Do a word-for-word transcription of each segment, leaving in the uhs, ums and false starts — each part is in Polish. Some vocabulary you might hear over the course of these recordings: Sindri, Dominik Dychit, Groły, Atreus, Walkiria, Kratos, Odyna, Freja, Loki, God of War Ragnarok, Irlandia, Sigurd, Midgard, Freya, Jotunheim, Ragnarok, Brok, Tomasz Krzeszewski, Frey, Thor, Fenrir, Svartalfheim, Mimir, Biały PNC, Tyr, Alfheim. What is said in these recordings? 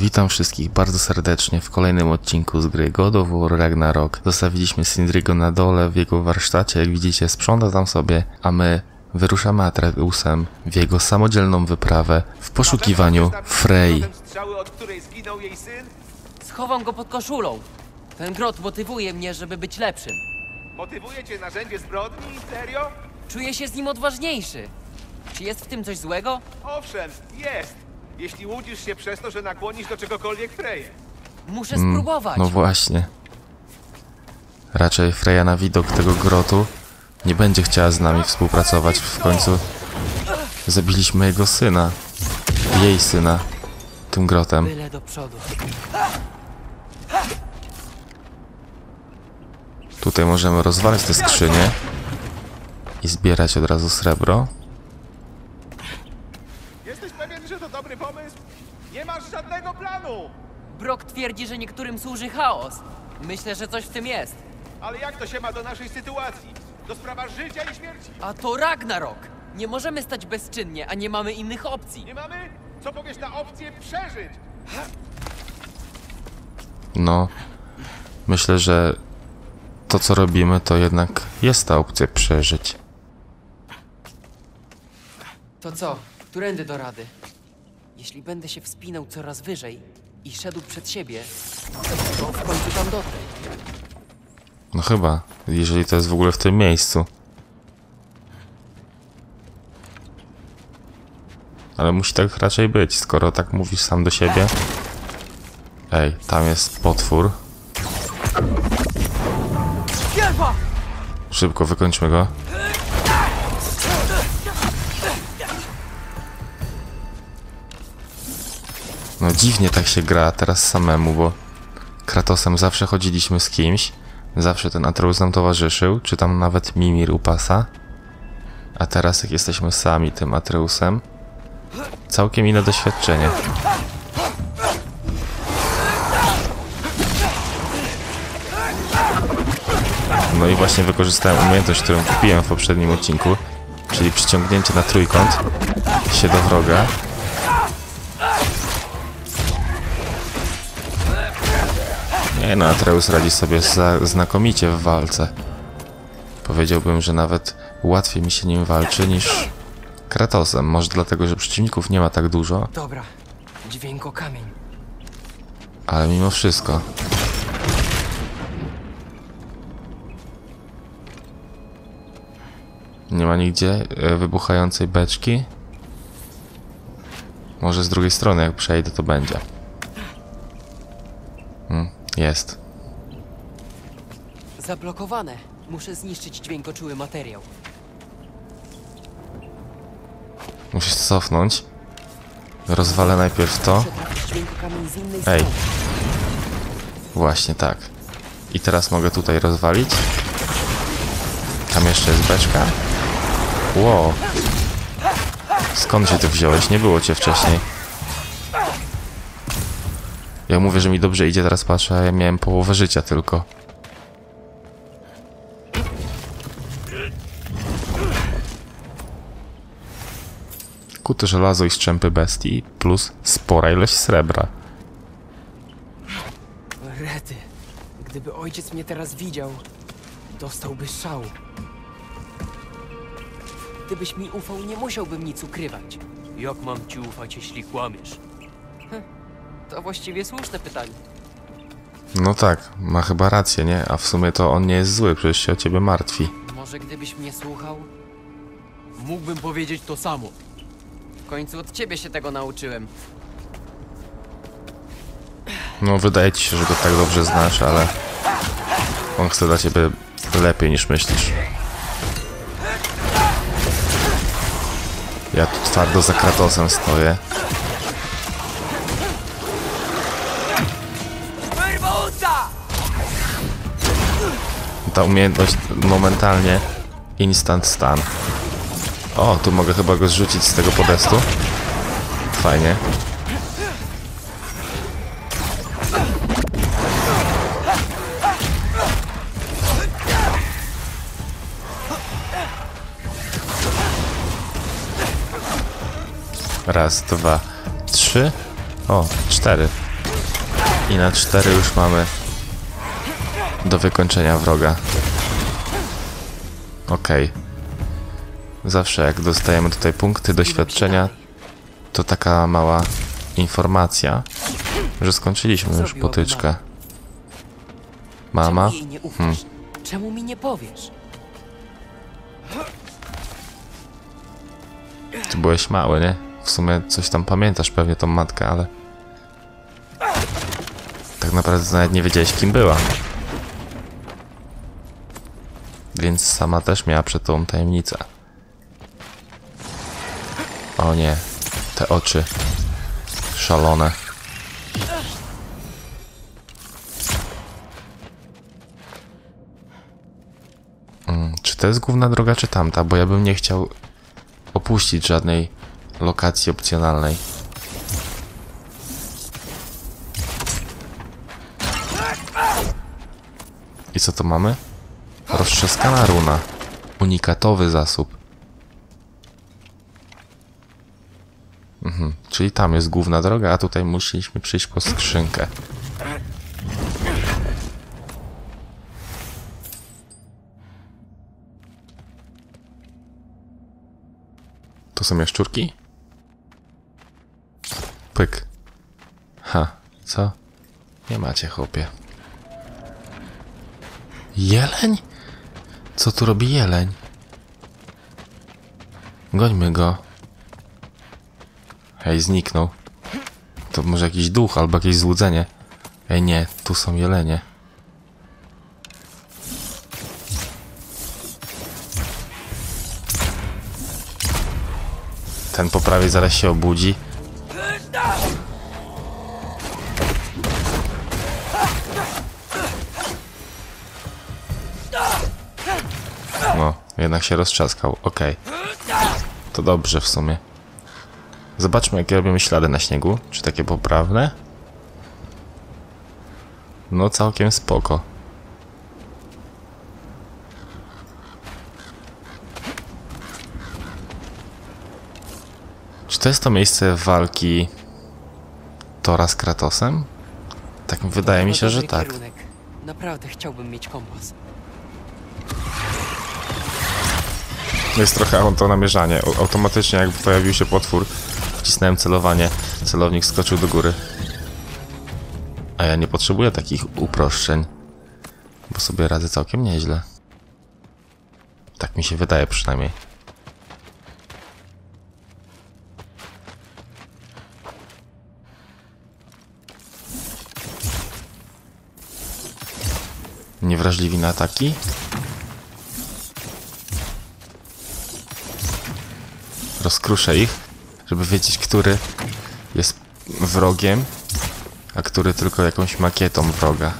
Witam wszystkich bardzo serdecznie w kolejnym odcinku z gry God of War Ragnarok. Zostawiliśmy Sindriego na dole w jego warsztacie, jak widzicie sprząta tam sobie, a my wyruszamy Atreusem w jego samodzielną wyprawę w poszukiwaniu Frey. Schowam go pod koszulą. Ten grot motywuje mnie, żeby być lepszym. Motywuje cię narzędzie zbrodni? Serio? Czuję się z nim odważniejszy. Czy jest w tym coś złego? Owszem, jest. Jeśli łudzisz się przez to, że nakłonisz do czegokolwiek Freję. Muszę mm, spróbować. No właśnie. Raczej Freja na widok tego grotu nie będzie chciała z nami współpracować. W końcu zabiliśmy jego syna. Jej syna. Tym grotem. Byle do przodu. Tutaj możemy rozwalać te skrzynie i zbierać od razu srebro. Jesteś pewien, że to dobry pomysł? Nie masz żadnego planu! Brok twierdzi, że niektórym służy chaos. Myślę, że coś w tym jest. Ale jak to się ma do naszej sytuacji? To sprawa życia i śmierci. A to Ragnarok! Nie możemy stać bezczynnie, a nie mamy innych opcji. Nie mamy? Co powiesz na opcję przeżyć? No, myślę, że to, co robimy, to jednak jest ta opcja przeżyć. To co? Którędy do rady? Jeśli będę się wspinał coraz wyżej i szedł przed siebie, to w końcu tam dotrę. No chyba, jeżeli to jest w ogóle w tym miejscu. Ale musi tak raczej być, skoro tak mówisz sam do siebie. Ej, tam jest potwór. Szybko wykończmy go. No dziwnie tak się gra teraz samemu, bo Kratosem zawsze chodziliśmy z kimś. Zawsze ten Atreus nam towarzyszył, czy tam nawet Mimir u pasa. A teraz jak jesteśmy sami tym Atreusem, całkiem inne doświadczenie. No i właśnie wykorzystałem umiejętność, którą kupiłem w poprzednim odcinku, czyli przyciągnięcie na trójkąt się do wroga. Nie no, Atreus radzi sobie znakomicie w walce. Powiedziałbym, że nawet łatwiej mi się nim walczy niż Kratosem. Może dlatego, że przeciwników nie ma tak dużo. Dobra, dźwięko kamień. Ale mimo wszystko. Nie ma nigdzie wybuchającej beczki. Może z drugiej strony, jak przejdę, to będzie. Hmm. Jest. Zablokowane. Muszę zniszczyć dźwiękoczuły materiał. Musisz cofnąć. Rozwalę najpierw to. Ej. Właśnie tak. I teraz mogę tutaj rozwalić. Tam jeszcze jest beczka. Wow. Skąd się ty wziąłeś? Nie było cię wcześniej. Ja mówię, że mi dobrze idzie, teraz patrzę, a ja miałem połowę życia tylko. Kute żelazo i szczępy bestii, plus spora ilość srebra. Rety, gdyby ojciec mnie teraz widział, dostałby szału. Gdybyś mi ufał, nie musiałbym nic ukrywać. Jak mam ci ufać, jeśli kłamiesz? To właściwie słuszne pytanie. No tak, ma chyba rację, nie? A w sumie to on nie jest zły, przecież się o ciebie martwi. Może gdybyś mnie słuchał, mógłbym powiedzieć to samo. W końcu od ciebie się tego nauczyłem. No wydaje ci się, że go tak dobrze znasz, ale on chce dla ciebie lepiej niż myślisz. Ja tu twardo za Kratosem stoję. Ta umiejętność momentalnie instant stun. O, tu mogę chyba go zrzucić z tego podestu. Fajnie. Raz, dwa, trzy. O, cztery. i na cztery już mamy do wykończenia wroga. Okej. Okay. Zawsze jak dostajemy tutaj punkty doświadczenia, to taka mała informacja, że skończyliśmy już potyczkę. Mama? Hmm. Czemu mi nie powiesz? Ty byłeś mały, nie? W sumie coś tam pamiętasz pewnie tą matkę, ale... tak naprawdę nawet nie wiedziałeś, kim była. Więc sama też miała przed tą tajemnicę. O nie, te oczy szalone. Hmm, czy to jest główna droga, czy tamta? Bo ja bym nie chciał opuścić żadnej lokacji opcjonalnej. I co to mamy? Roztrzaskana runa. Unikatowy zasób. Mhm. Czyli tam jest główna droga, a tutaj musieliśmy przyjść po skrzynkę. To są jaszczurki? Pyk. Ha, co? Nie macie, chłopie. Jeleń? Co tu robi jeleń? Gońmy go. Ej, zniknął. To może jakiś duch albo jakieś złudzenie. Ej, nie, tu są jelenie. Ten po prawej zaraz się obudzi. No, jednak się roztrzaskał. Okej. To dobrze w sumie. Zobaczmy, jakie robimy ślady na śniegu. Czy takie poprawne? No, całkiem spoko. Czy to jest to miejsce walki Tora z Kratosem? Tak, wydaje mi się, że tak. Naprawdę chciałbym mieć kompas. Jest trochę to namierzanie. Automatycznie, jak pojawił się potwór, wcisnąłem celowanie. Celownik skoczył do góry. A ja nie potrzebuję takich uproszczeń, bo sobie radzę całkiem nieźle. Tak mi się wydaje przynajmniej. Niewrażliwi na ataki. Rozkruszę ich, żeby wiedzieć, który jest wrogiem, a który tylko jakąś makietą wroga.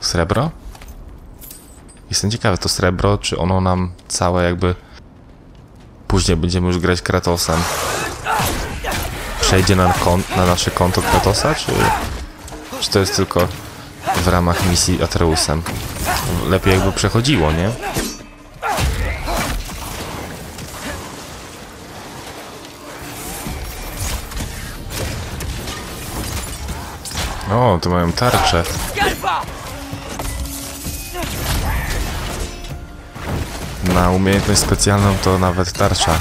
Srebro? Jestem ciekawy, to srebro, czy ono nam całe jakby... Później będziemy już grać Kratosem. Przejdzie na, na nasze konto Kratosa, czy, czy to jest tylko w ramach misji Atreusem? Lepiej jakby przechodziło, nie? O, tu mają tarczę. Na umiejętność specjalną to nawet tarcza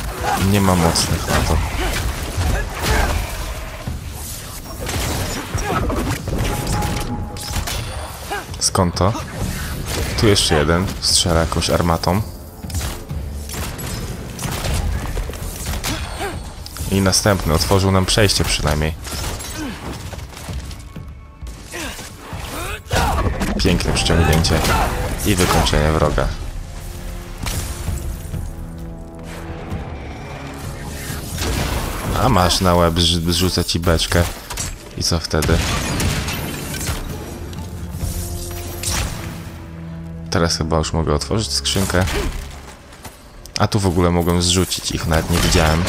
nie ma mocnych na to. Skąd to? Tu jeszcze jeden, strzela jakąś armatą. I następny, otworzył nam przejście przynajmniej. Piękne przyciągnięcie i wykończenie wroga. A masz na łeb, zrzucę ci beczkę. I co wtedy? Teraz chyba już mogę otworzyć skrzynkę. A tu w ogóle mogłem zrzucić ich, nawet nie widziałem.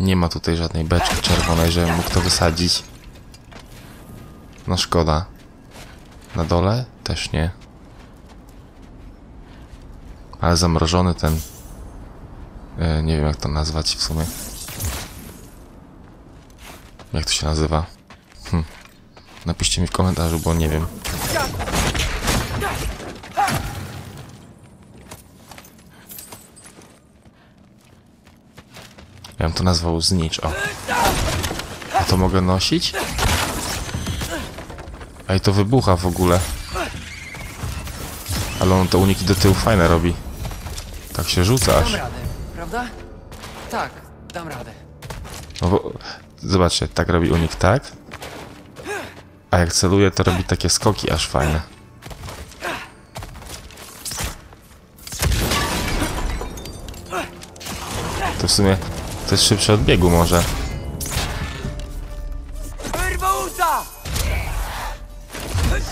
Nie ma tutaj żadnej beczki czerwonej, żebym mógł to wysadzić. No szkoda. Na dole Też nie. Ale zamrożony ten... Yy, nie wiem jak to nazwać w sumie. Jak to się nazywa? Hm. Napiszcie mi w komentarzu, bo nie wiem. Ja bym to nazwał znicz, o. A to mogę nosić? Ej, to wybucha w ogóle. Ale on te uniki do tyłu fajne robi. Tak się rzuca aż. Dam radę, prawda? Tak, dam radę. No bo... Zobaczcie, tak robi unik, tak? A jak celuje, to robi takie skoki aż fajne. To w sumie... To jest szybsze od biegu może.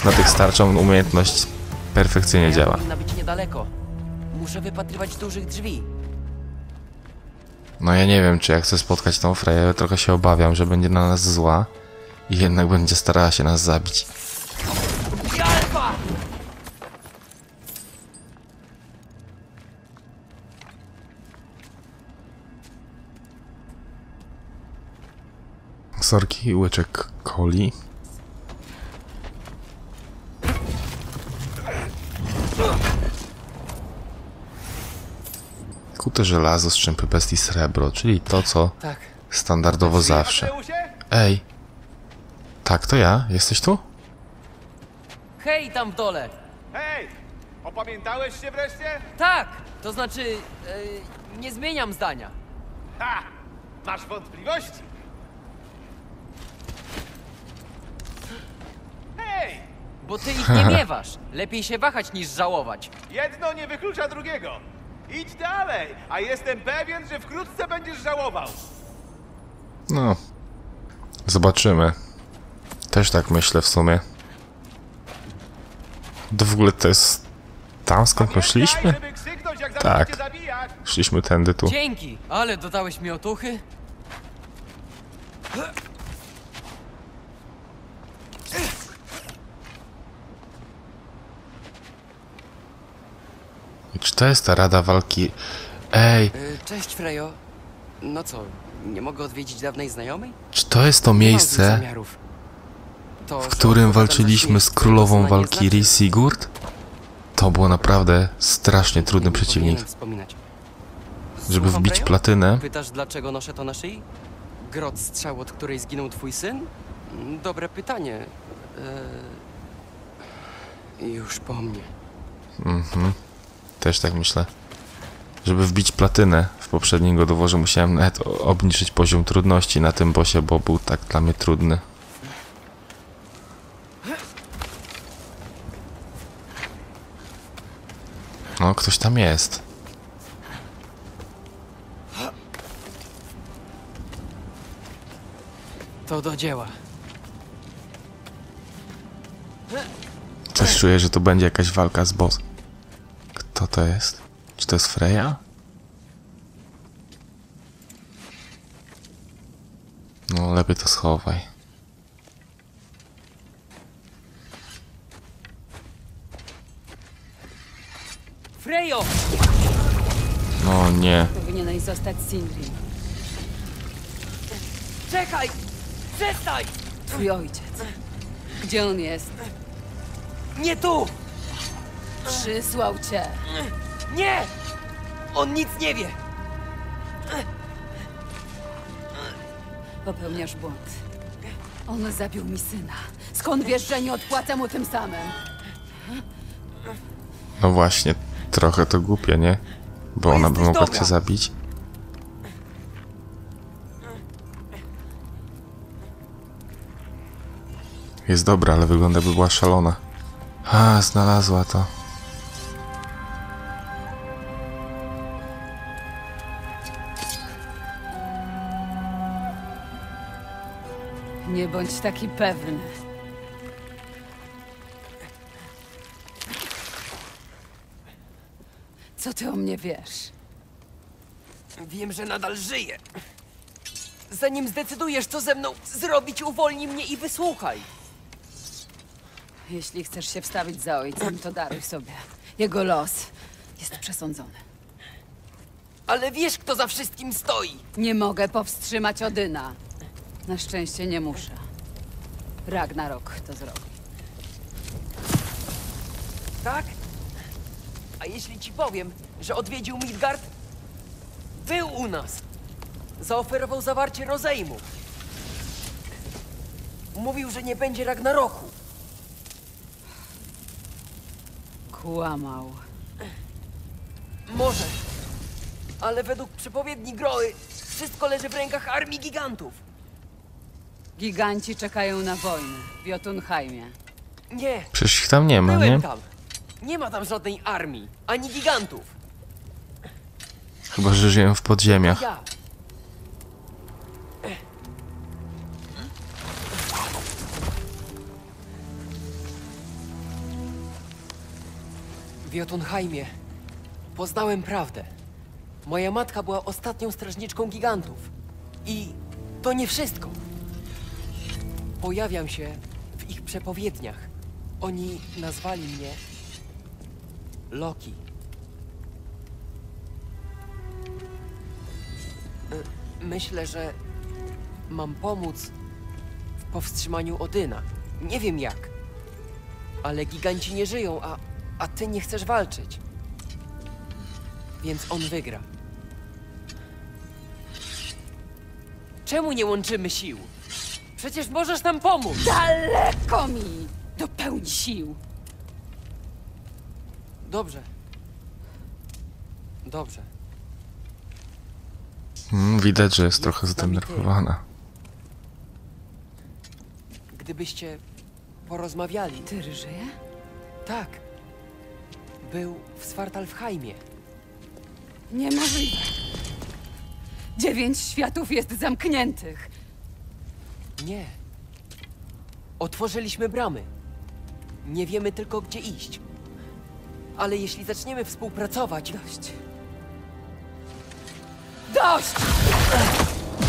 Na tych starczą umiejętność perfekcyjnie działa. Muszę wypatrywać dużych drzwi. No ja nie wiem, czy ja chcę spotkać tą Freję. Trochę się obawiam, że będzie na nas zła i jednak będzie starała się nas zabić. Sorki i łyczek coli. Kute żelazo, strzępy bestii, srebro, czyli to, co standardowo zawsze. Ej! Tak, to ja. Jesteś tu? Hej, tam w dole! Hej! Opamiętałeś się wreszcie? Tak! To znaczy... Yy, nie zmieniam zdania. Ha! Masz wątpliwości? Bo ty ich nie miewasz. Lepiej się wahać niż żałować. Jedno nie wyklucza drugiego. Idź dalej, a jestem pewien, że wkrótce będziesz żałował. No. Zobaczymy. Też tak myślę w sumie. To w ogóle to jest tam, skąd my szliśmy? Tak. Szliśmy tędy tu. Dzięki, ale dodałeś mi otuchy. Czy to jest ta rada walki? Ej! Cześć, Frejo. No co, nie mogę odwiedzić dawnej znajomej? Czy to jest to miejsce, w którym walczyliśmy z królową Walkirii Sigurd? To było naprawdę strasznie trudny przeciwnik. Żeby wbić platynę... Pytasz, dlaczego noszę to na szyi? Grot strzał, od której zginął twój syn? Dobre pytanie. Już po mnie. Mhm. Też tak myślę. Żeby wbić platynę w poprzednim God of Warze, musiałem nawet obniżyć poziom trudności na tym bossie, bo był tak dla mnie trudny. No, ktoś tam jest. To do dzieła. Coś czuję, że to będzie jakaś walka z bossem. Co to jest? Czy to jest Freya? No, lepiej to schowaj. Frejo! No nie. Powinieneś zostać Sindri. Czekaj! Przestań! Twój ojciec. Gdzie on jest? Nie tu! Przysłał cię. Nie! On nic nie wie! Popełniasz błąd. On zabił mi syna. Skąd wiesz, że nie odpłacę mu tym samym? No właśnie, trochę to głupie, nie? Bo ona by mogła cię zabić. Jest dobra, ale wygląda, by była szalona. A, znalazła to. Nie bądź taki pewny. Co ty o mnie wiesz? Wiem, że nadal żyję. Zanim zdecydujesz, co ze mną zrobić, uwolnij mnie i wysłuchaj. Jeśli chcesz się wstawić za ojcem, to daruj sobie. Jego los jest przesądzony. Ale wiesz, kto za wszystkim stoi! Nie mogę powstrzymać Odyna. Na szczęście nie muszę. Ragnarok to zrobi. Tak? A jeśli ci powiem, że odwiedził Midgard? Był u nas! Zaoferował zawarcie rozejmu. Mówił, że nie będzie Ragnaroku. Kłamał. Może. Ale według przepowiedni Groły wszystko leży w rękach armii gigantów. Giganci czekają na wojnę w Jotunheimie. Nie. Przecież ich tam nie ma, nie? Tam. Nie ma tam żadnej armii, ani gigantów. Chyba że żyją w podziemiach. Ja. W Jotunheimie poznałem prawdę. Moja matka była ostatnią strażniczką gigantów. I to nie wszystko. Pojawiam się w ich przepowiedniach. Oni nazwali mnie Loki. Myślę, że mam pomóc w powstrzymaniu Odyna. Nie wiem jak, ale giganci nie żyją, a A ty nie chcesz walczyć. Więc on wygra. Czemu nie łączymy sił? Przecież możesz nam pomóc! Daleko mi! Do pełni sił! Dobrze. Dobrze. Mm, widać, że jest, jest trochę zdenerwowana. Gdybyście porozmawiali... Tyr żyje? Tak. Był w Svartalfheimie. Niemożliwe. Dziewięć światów jest zamkniętych. Nie. Otworzyliśmy bramy. Nie wiemy tylko, gdzie iść. Ale jeśli zaczniemy współpracować... Dość. Dość!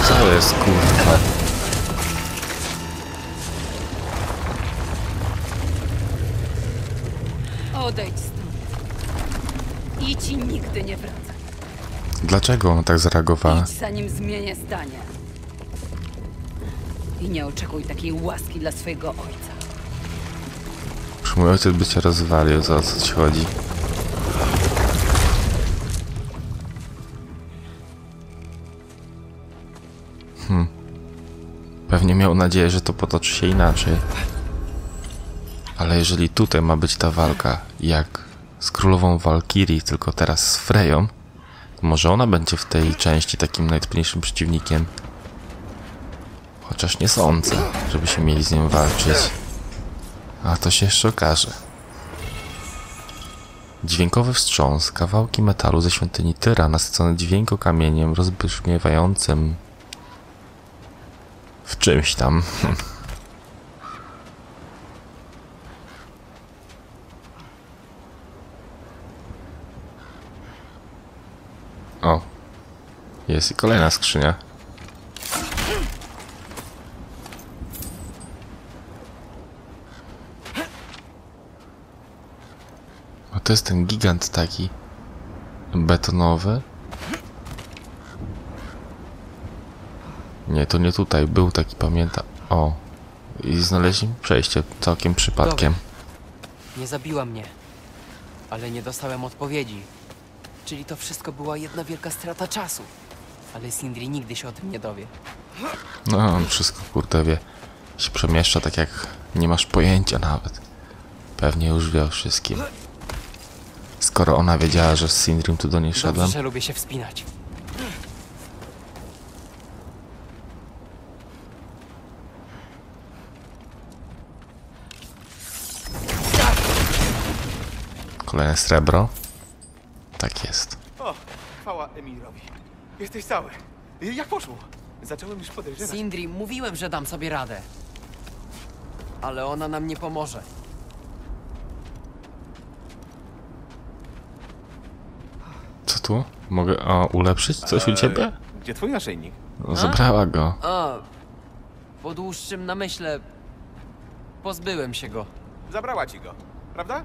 Co jest, kurwa? Odejdź stąd. I ci nigdy nie wraca. Dlaczego on tak zareagowała? Idź, zanim zmienię zdanie. I nie oczekuj takiej łaski dla swojego ojca. Już mój ojciec by cię rozwalił, za co ci chodzi. Hm. Pewnie miał nadzieję, że to potoczy się inaczej. Ale jeżeli tutaj ma być ta walka, jak... z królową Walkirii, tylko teraz z Freją, to może ona będzie w tej części takim najtrudniejszym przeciwnikiem. Chociaż nie sądzę, żeby się mieli z nią walczyć. A to się jeszcze okaże. Dźwiękowy wstrząs, kawałki metalu ze świątyni Tyra, nasycone dźwięko kamieniem rozbrzmiewającym w czymś tam. O, jest i kolejna skrzynia. A to jest ten gigant taki betonowy. Nie, to nie tutaj. Był taki, pamiętam. O, i znaleźliśmy przejście całkiem przypadkiem. Dobry. Nie zabiła mnie, ale nie dostałem odpowiedzi. Czyli to wszystko była jedna wielka strata czasu. Ale Sindri nigdy się o tym nie dowie. No, on wszystko, kurde, wie. Się przemieszcza tak, jak nie masz pojęcia nawet. Pewnie już wie o wszystkim. Skoro ona wiedziała, że z Sindrim tu do niej szedłem... Dobrze, że lubię się wspinać. Kolejne srebro. Tak jest. O, chwała Emirowi. Jesteś cały. Jak poszło? Zacząłem już podejrzewać. Sindri, mówiłem, że dam sobie radę. Ale ona nam nie pomoże. Co tu? Mogę o, ulepszyć coś eee, u ciebie? Gdzie twój naszyjnik? No, zabrała go. A, po dłuższym namyśle pozbyłem się go. Zabrała ci go, prawda?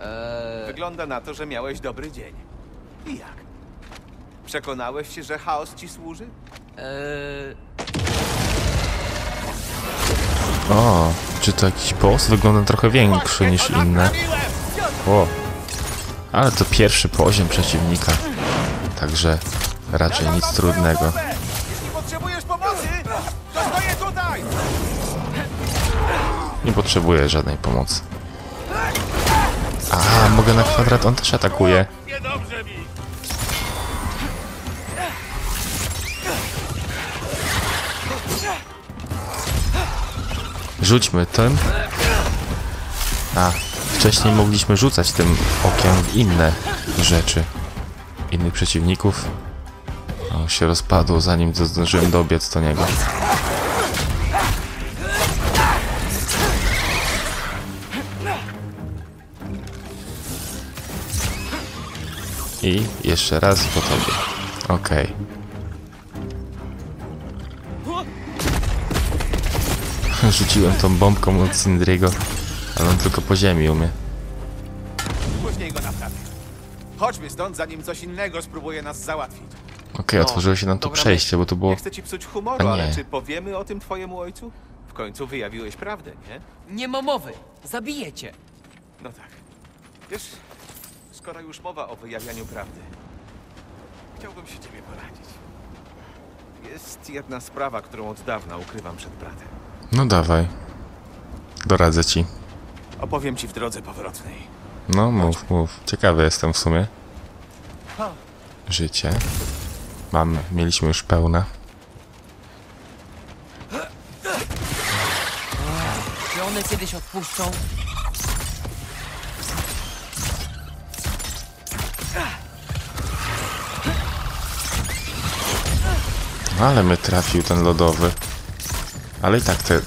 Eee... Wygląda na to, że miałeś dobry dzień. I jak? Przekonałeś się, że chaos ci służy? Eee... O, czy to jakiś boss? Wygląda trochę większy niż inne. O, ale to pierwszy poziom przeciwnika. Także raczej nic trudnego. Nie potrzebuję żadnej pomocy. A, mogę na kwadrat, on też atakuje. Rzućmy tym. A, wcześniej mogliśmy rzucać tym okiem w inne rzeczy. Innych przeciwników. O, się rozpadło, zanim zdążyłem dobiec do niego. I jeszcze raz po tobie. Okej. Okay. Rzuciłem tą bombką od Sindriego, ale on tylko po ziemi umie. Później go naprawię. Chodźmy stąd, zanim coś innego spróbuje nas załatwić. Okej, okay, otworzyło się nam to przejście, bo to było... Nie chcę ci psuć humoru, ale czy powiemy o tym twojemu ojcu? W końcu wyjawiłeś prawdę, nie? Nie ma mowy. Zabiję cię. No tak. Wiesz... Skoro już mowa o wyjawianiu prawdy, chciałbym się ciebie poradzić. Jest jedna sprawa, którą od dawna ukrywam przed bratem. No dawaj. Doradzę ci. Opowiem ci w drodze powrotnej. No mów, mów. Ciekawy jestem w sumie. Życie. Mam, mieliśmy już pełne. Czy one kiedyś odpuszczą? Ale mnie trafił ten lodowy. Ale i tak te,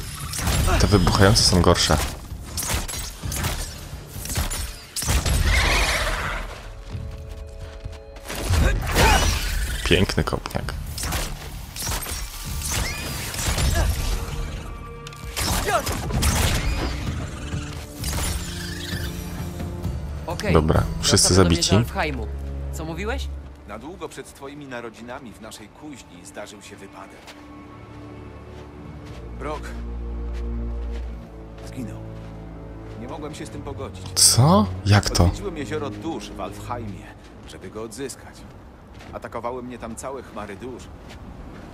te wybuchające są gorsze. Piękny kopniak. Okay. Dobra, wszyscy zabici. Co mówiłeś? Na długo przed twoimi narodzinami w naszej kuźni zdarzył się wypadek. Brok zginął. Nie mogłem się z tym pogodzić. Co? Jak to? Odwiedziłem jezioro dusz w Alfheimie, żeby go odzyskać. Atakowały mnie tam całe chmary dusz.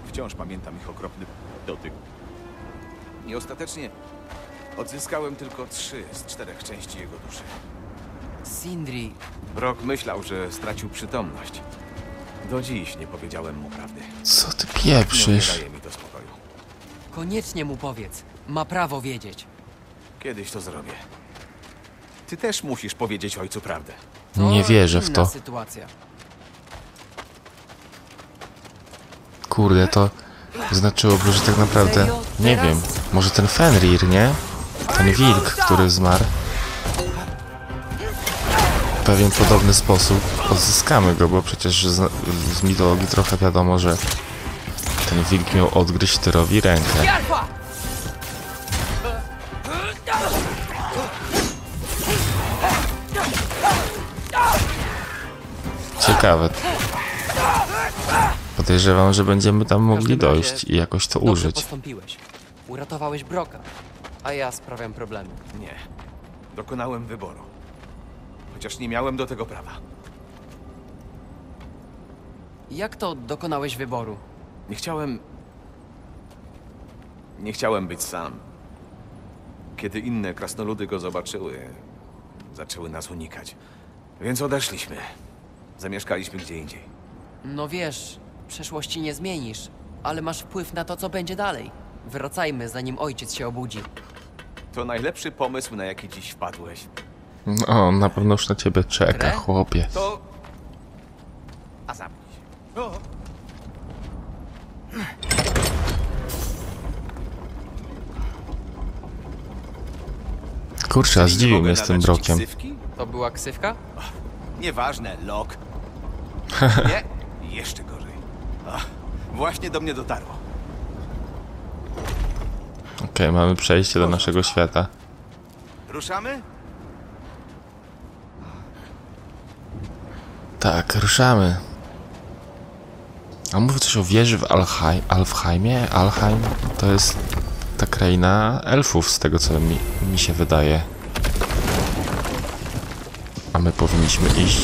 Wciąż pamiętam ich okropny dotyk. I ostatecznie odzyskałem tylko trzy z czterech części jego duszy. Sindri. Brok myślał, że stracił przytomność. Do dziś nie powiedziałem mu prawdy. Co ty pieprzysz? Nie daje mi to spokoju. Koniecznie mu powiedz. Ma prawo wiedzieć. Kiedyś to zrobię. Ty też musisz powiedzieć ojcu prawdę. To nie wierzę w to. Sytuacja. Kurde, to znaczyłoby, że tak naprawdę... Nie wiem, może ten Fenrir, nie? Ten wilk, który zmarł. W pewien podobny sposób odzyskamy go, bo przecież z, z mitologii trochę wiadomo, że ten wilk miał odgryźć Tyrowi rękę. Ciekawe. Podejrzewam, że będziemy tam mogli dojść i jakoś to użyć. Postąpiłeś. Uratowałeś Broka, a ja sprawiam problemy. Nie. Dokonałem wyboru. Chociaż nie miałem do tego prawa. Jak to dokonałeś wyboru? Nie chciałem... Nie chciałem być sam. Kiedy inne krasnoludy go zobaczyły, zaczęły nas unikać. Więc odeszliśmy. Zamieszkaliśmy gdzie indziej. No wiesz, przeszłości nie zmienisz, ale masz wpływ na to, co będzie dalej. Wracajmy, zanim ojciec się obudzi. To najlepszy pomysł, na jaki dziś wpadłeś. No, na pewno już na ciebie czeka, Re? chłopie. To... A zamknij się. O. Kurczę, zdziwił mnie z tym Brokiem. To była ksywka? Oh, nieważne, Lok. Nie, jeszcze gorzej. Oh, właśnie do mnie dotarło. Okej, okay, mamy przejście do naszego świata. Ruszamy? Tak, ruszamy. A mówię coś o wieży w Alfheim, Alfheimie? Alfheim to jest ta kraina elfów, z tego co mi, mi się wydaje. A my powinniśmy iść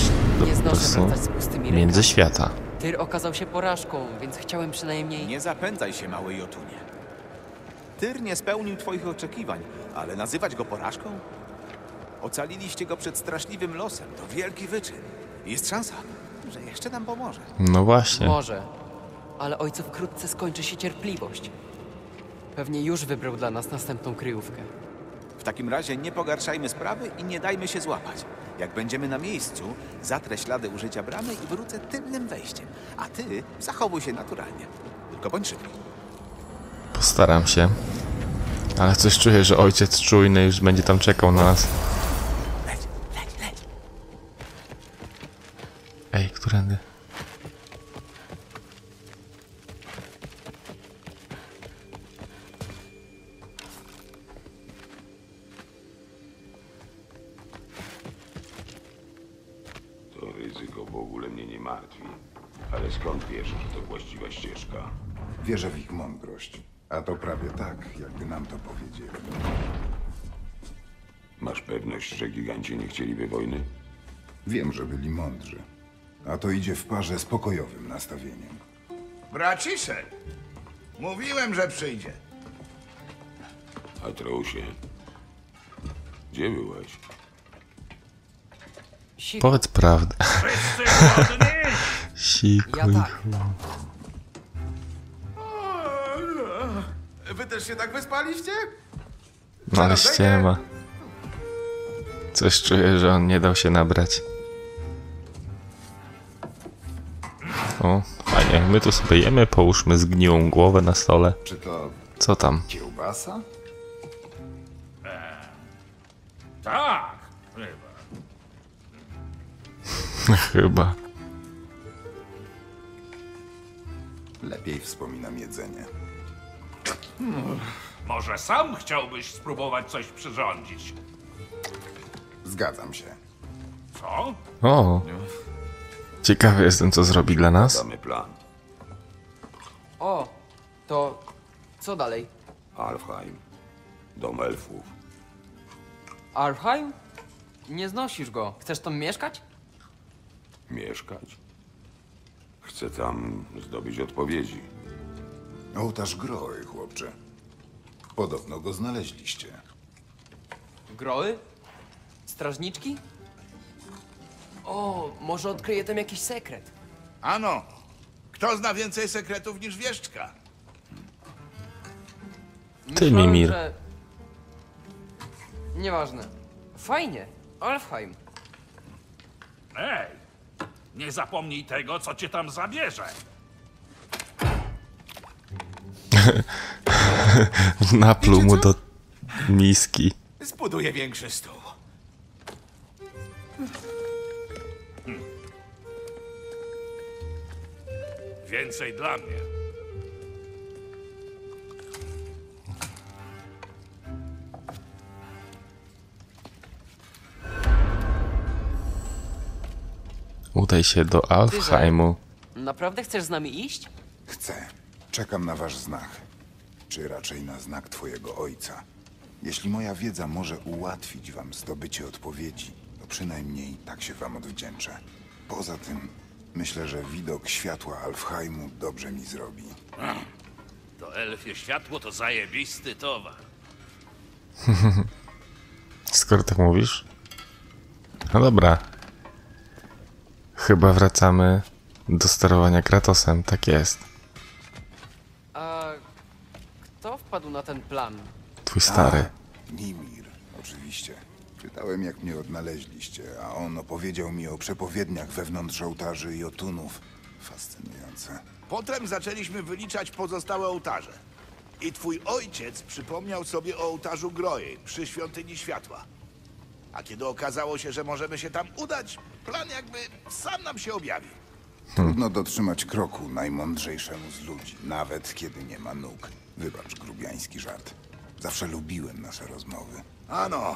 do międzyświata. Tyr okazał się porażką, więc chciałem przynajmniej... Nie zapędzaj się, mały Jotunie. Tyr nie spełnił twoich oczekiwań, ale nazywać go porażką? Ocaliliście go przed straszliwym losem, to wielki wyczyn. Jest szansa, że jeszcze nam pomoże. No właśnie. Może, ale ojcu wkrótce skończy się cierpliwość. Pewnie już wybrał dla nas następną kryjówkę. W takim razie nie pogarszajmy sprawy i nie dajmy się złapać. Jak będziemy na miejscu, zatrę ślady użycia bramy i wrócę tylnym wejściem. A ty zachowuj się naturalnie. Tylko bądź szybki. Postaram się. Ale coś czuję, że ojciec czujny już będzie tam czekał na nas. Leć, leć, leć. Ej, którędy? W ogóle mnie nie martwi. Ale skąd wiesz, że to właściwa ścieżka? Wierzę w ich mądrość. A to prawie tak, jakby nam to powiedzieli. Masz pewność, że giganci nie chcieliby wojny? Wiem, że byli mądrzy. A to idzie w parze z pokojowym nastawieniem. Braciszek! Mówiłem, że przyjdzie. Atreusie, gdzie byłeś? Siku. Powiedz prawdę. Siku, ja tak. Wy też się tak wyspaliście? No ale ściema. Coś czuję, że on nie dał się nabrać. O, fajnie. My tu sobie jemy, połóżmy zgniłą głowę na stole. Czy to... Co tam? Kiełbasa? Tak! Chyba. Lepiej wspominam jedzenie. Hmm. Może sam chciałbyś spróbować coś przyrządzić? Zgadzam się. Co? O. Ciekawy jestem, co zrobi dla nas. Mamy plan. O, to co dalej? Alfheim. Dom elfów. Alfheim? Nie znosisz go. Chcesz tam mieszkać? Mieszkać? Chcę tam zdobyć odpowiedzi. Ołtarz Groły, chłopcze. Podobno go znaleźliście. Groły? Strażniczki? O, może odkryję tam jakiś sekret. Ano, kto zna więcej sekretów niż wieszczka? Ty, Mimir. Że... Nieważne. Fajnie, Alfheim. Ej! Nie zapomnij tego, co cię tam zabierze. Napluł mu do miski. Zbuduję większy stół. Hmm. Więcej dla mnie. Udaj się do Alfheimu. Naprawdę chcesz z nami iść? Chcę. Czekam na wasz znak. Czy raczej na znak twojego ojca. Jeśli moja wiedza może ułatwić wam zdobycie odpowiedzi, to przynajmniej tak się wam odwdzięczę. Poza tym, myślę, że widok światła Alfheimu dobrze mi zrobi. To elfie światło to zajebisty towar. Skoro tak mówisz? No dobra. Chyba wracamy do sterowania Kratosem, tak jest. A kto wpadł na ten plan? Twój stary. A, Mimir, oczywiście. Czytałem, jak mnie odnaleźliście, a on opowiedział mi o przepowiedniach wewnątrz ołtarzy i Jotunów. Fascynujące. Potem zaczęliśmy wyliczać pozostałe ołtarze. I twój ojciec przypomniał sobie o ołtarzu Grojej przy świątyni światła. A kiedy okazało się, że możemy się tam udać, plan jakby sam nam się objawił. Trudno dotrzymać kroku najmądrzejszemu z ludzi, nawet kiedy nie ma nóg. Wybacz grubiański żart. Zawsze lubiłem nasze rozmowy. Ano,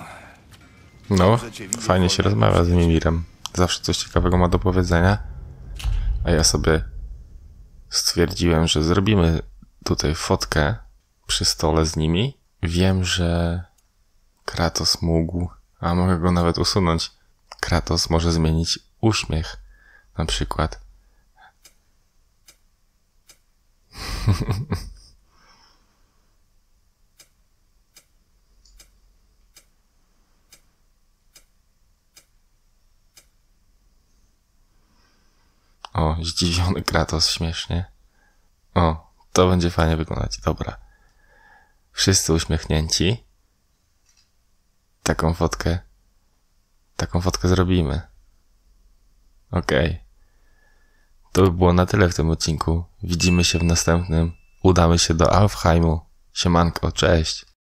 No, fajnie się rozmawia z Mimirem. Zawsze coś ciekawego ma do powiedzenia. A ja sobie stwierdziłem, że zrobimy tutaj fotkę przy stole z nimi. Wiem, że Kratos mógł, a mogę go nawet usunąć. Kratos może zmienić uśmiech. Na przykład. O, zdziwiony Kratos, śmiesznie. O, to będzie fajnie wyglądać. Dobra. Wszyscy uśmiechnięci. Taką fotkę. Taką fotkę zrobimy. Okej. Okay. To by było na tyle w tym odcinku. Widzimy się w następnym. Udamy się do Alfheimu. Siemanko, cześć.